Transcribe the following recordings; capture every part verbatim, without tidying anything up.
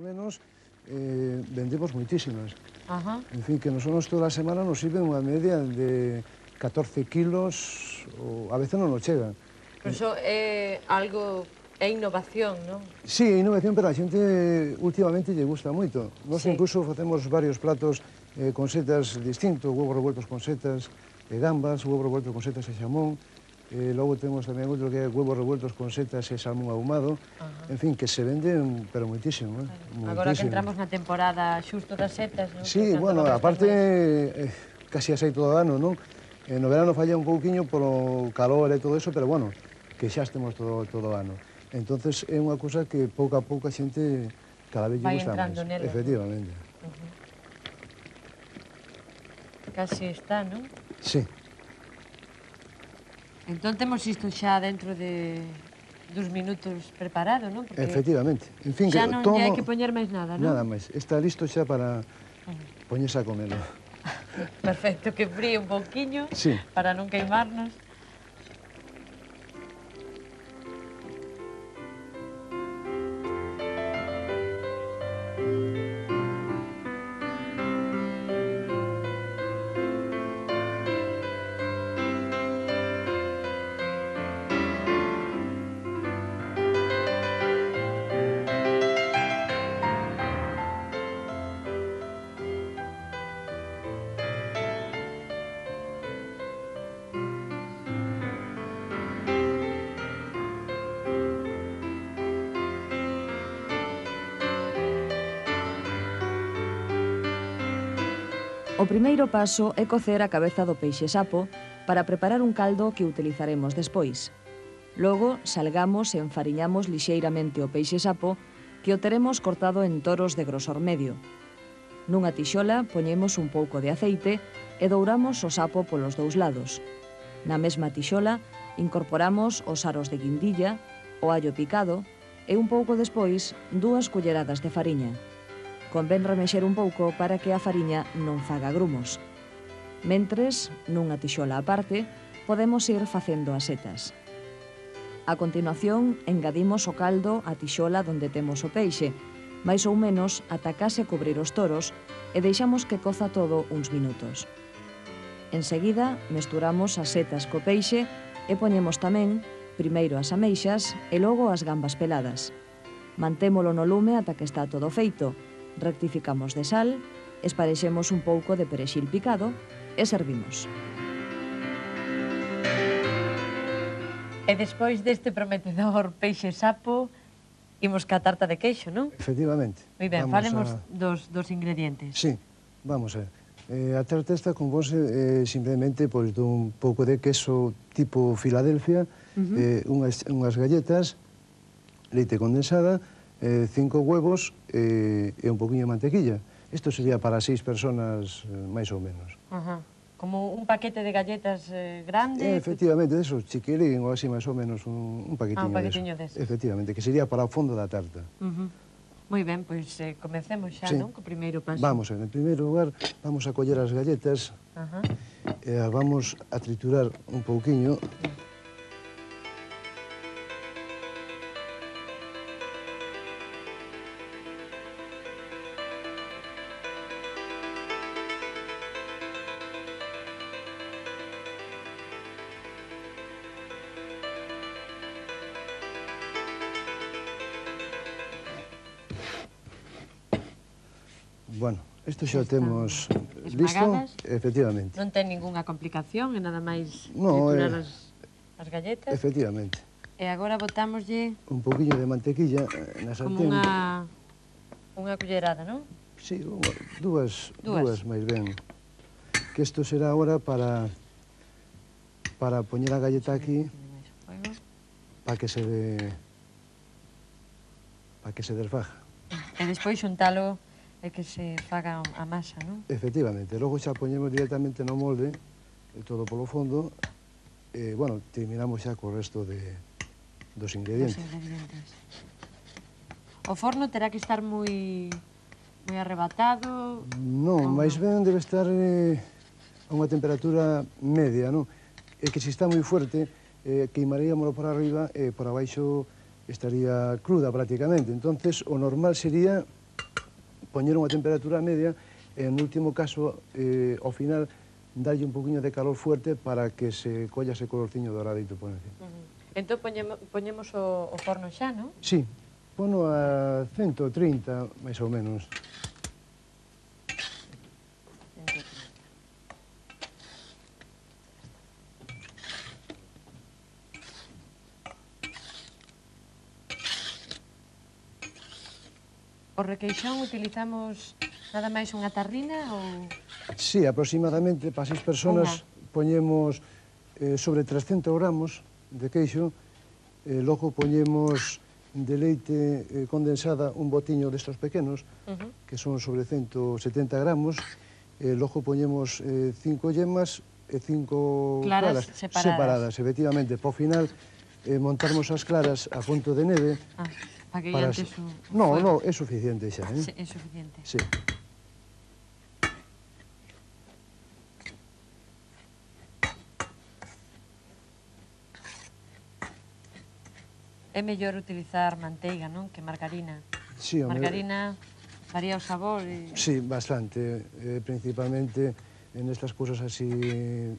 Menos eh, vendemos muchísimas. Ajá. En fin, que nosotros toda la semana nos sirven una media de catorce kilos, o a veces no nos llegan. Pero eso es algo, es innovación, ¿no? Sí, innovación, pero a la gente últimamente le gusta mucho. Nos sí. Incluso hacemos varios platos eh, con setas distintos, huevos revueltos con setas de gambas, huevos revueltos con setas de jamón. Eh, luego tenemos también otro que es huevos revueltos con setas y salmón ahumado. Ajá. En fin, que se venden, pero muchísimo, ¿eh? Claro. Ahora que entramos na temporada xusto das setas, ¿no? Sí, que bueno, aparte, eh, casi así todo ano, ¿no? Eh, no verano falla un pouquiño polo calor e todo eso, pero bueno, que xa estemos todo todo ano. Entonces é unha cosa que pouco a pouco a xente cada vez vai entrando nela. Efectivamente. Uh-huh. Casi está, ¿no? Sí. Entón temos isto xa dentro de dos minutos preparado, non? Porque efectivamente. En fin, xa non hai que poñer máis nada, non? Nada máis. Está listo xa para poñerse a comelo. Perfecto, que fríe un pouquiño sí. Para non queimarnos. O primeiro paso é cocer a cabeza do peixe sapo para preparar un caldo que utilizaremos despois. Logo, salgamos e enfariñamos lixeiramente o peixe sapo que o teremos cortado en toros de grosor medio. Nunha tixola poñemos un pouco de aceite e douramos o sapo polos dous lados. Na mesma tixola incorporamos os aros de guindilla, o allo picado e un pouco despois dúas culleradas de fariña. Convén remexer un pouco para que a fariña non faga grumos. Mentres, nunha tixola aparte, podemos ir facendo as setas. A continuación, engadimos o caldo á tixola onde temos o peixe, máis ou menos ata case cubrir os toros, e deixamos que coza todo uns minutos. Enseguida, mesturamos as setas co peixe e poñemos tamén, primeiro as ameixas e logo as gambas peladas. Mantémolo no lume ata que está todo feito. Rectificamos de sal, esparexemos un pouco de perexil picado e servimos. E despois deste prometedor peixe sapo, imos ca tarta de queixo, non? Efectivamente. Moi ben, falemos a... dos, dos ingredientes. Sí, vamos a ver. Eh, a tarta esta con vos eh, simplemente pois, dun pouco de queso tipo Philadelphia, uh-huh. eh, unhas, unhas galletas, leite condensada, Eh, cinco huevos eh, e un poquinho de mantequilla. Isto sería para seis personas, eh, máis ou menos. Ajá. Como un paquete de galletas eh, grande? Eh, efectivamente, de esos chiquilín ou así máis ou menos un, un paquetiño, ah, un paquetiño de eso. Efectivamente, que sería para o fondo da tarta. Uh-huh. Moi ben, pois eh, comecemos xa, sí. Non? Co primeiro paso. Vamos, en primeiro lugar, vamos a coller as galletas, uh-huh. eh, vamos a triturar un pouquiño. Bueno, isto xa temos listo, efectivamente. Non ten ningunha complicación, é nada máis triturar as galletas. Efectivamente. E agora botámoslle... un pouquinho de mantequilla na sartén. Como unha... unha cullerada, non? Sí, dúas, dúas máis ben. Que isto será agora para... para poñer a galleta aquí... para que se... para que se desfaja. E despois xuntalo... é que se faga a masa, non? Efectivamente, logo xa poñemos directamente no molde todo polo fondo e, bueno, terminamos xa co resto de, dos ingredientes. Dos ingredientes. O forno terá que estar moi moi arrebatado? Non, máis ben debe estar eh, a unha temperatura media, non? É que se está moi fuerte, eh, queimaríamolo por arriba e eh, por abaixo estaría cruda prácticamente. Entonces, o normal sería poñelo a temperatura media e, en último caso, eh, ao final, darlle un poquinho de calor fuerte para que se colla ese colorciño doradito, por así. Uh-huh. Entón, poñemo, poñemos o, o forno xa, non? Sí, pono a ciento trinta, máis ou menos. O requeixón utilizamos nada máis unha tarrina ou...? Sí, aproximadamente para seis personas poñemos eh, sobre trescentos gramos de queixo, eh, logo poñemos de leite eh, condensada un botiño destos pequenos, uh-huh, que son sobre ciento setenta gramos, eh, logo poñemos eh, cinco yemas e cinco claras, claras separadas. separadas, efectivamente. Para o final eh, montarmos as claras a punto de neve. Ah. Para que para antes su... No, no, es suficiente ya, ¿eh? Sí, es suficiente. Sí. É mellor utilizar manteiga, non? Que margarina. Sí, a margarina me... varía o sabor e... Sí, bastante. Eh, principalmente en estas cosas así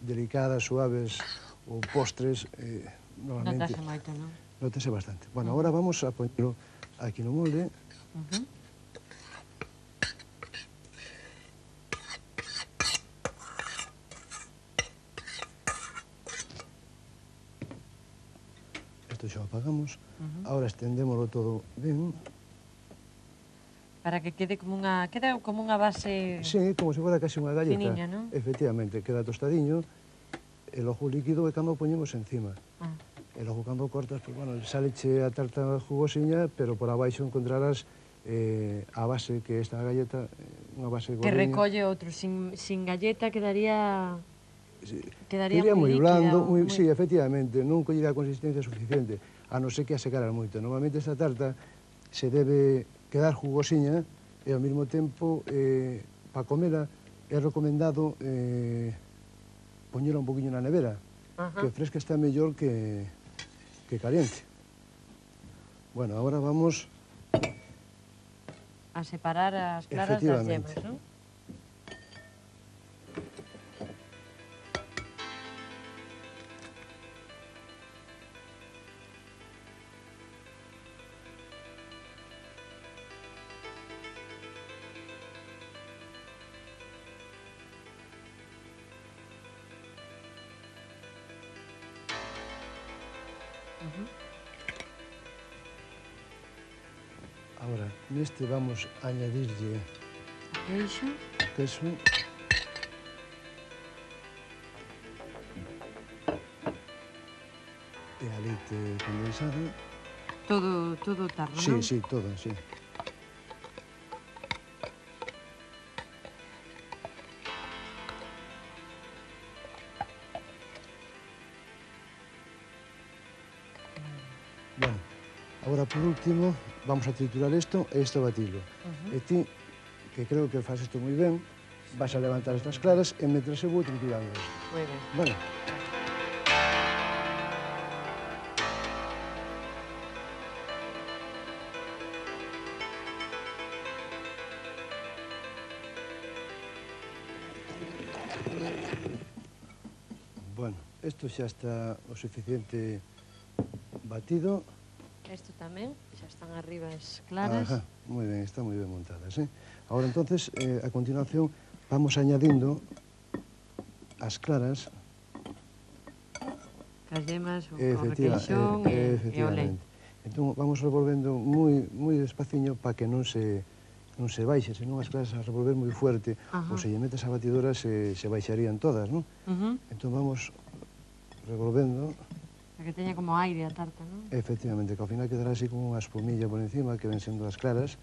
delicadas, suaves ou postres, eh, normalmente... Notase moito, non? Nótese bastante. Bueno, ahora vamos a ponerlo aquí en un molde. Uh-huh. Esto ya lo apagamos. Uh-huh. Ahora extendémoslo todo bien. Para que quede como una, queda como una base... Sí, como si fuera casi una galleta. Finiña, ¿no? Efectivamente, queda tostadiño. El ojo líquido que lo ponemos encima. Ah. E logo, cando cortas, pues, bueno, saleche a tarta jugosiña, pero por abaixo encontrarás eh, a base que esta galleta, unha base gordiña. Que recolle outro, sin, sin galleta quedaría... Sí, quedaría moi blando, muy, muy... sí, efectivamente, non collera a consistencia suficiente, a non ser que a secaran moito. Normalmente esta tarta se debe quedar jugosiña e ao mesmo tempo, eh, para comela, é recomendado eh, poñela un poquinho na nevera, ajá, que fresca está mellor que... que caliente. Bueno, ahora vamos a separar las claras de las yemas, ¿no? Ahora, en este vamos a añadirle queso. queso. E a leite condensada. Todo, todo tarda, sí, ¿no? Sí, todo, sí. Bueno, ahora por último vamos a triturar esto e esto batirlo. Uh-huh. E ti, que creo que faz isto moi ben, vas a levantar estas claras e mentre se vou triturando isto. Moi ben. Vale. Bueno, isto xa está o suficiente batido. Esto tamén, xa están arriba as claras. Ajá, moi ben, están moi ben montadas, eh? Ahora, entonces, eh, a continuación, vamos añadindo as claras. As yemas, o requeixón e o leite. Entón, vamos revolvendo moi, moi despaciño para que non se, non se baixe, senón as claras a revolver moi fuerte. Ajá. Ou se lle metes a batidora, se, se baixarían todas, non? Uh-huh. Entón, vamos revolvendo... Para que teña como aire a tarta, non? Efectivamente, que ao final quedará así como unha espumilla por encima, que ven sendo as claras.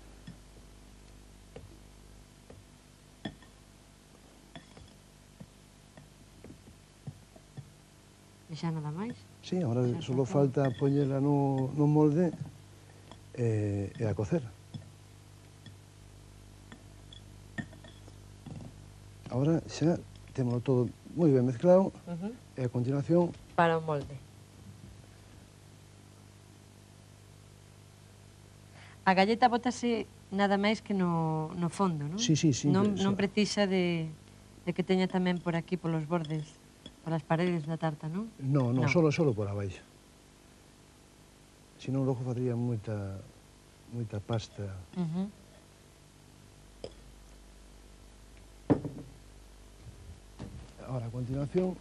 E xa nada máis? Sí, agora só falta poñela no, no molde eh, e a cocer. Agora xa temos todo moi ben mezclado, uh-huh, e a continuación... Para o molde. A galleta botase nada máis que no, no fondo, non? Sí, sí, sí. Non, non precisa de, de que teña tamén por aquí, polos bordes, polas paredes da tarta, non? Non, non, no. solo, solo por abaixo. Senón, logo faría moita, moita pasta. Uh-huh. Ahora, a continuación...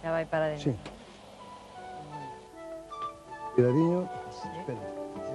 Ya vai para dentro. Sí. Cuidadiño, sí. Espera.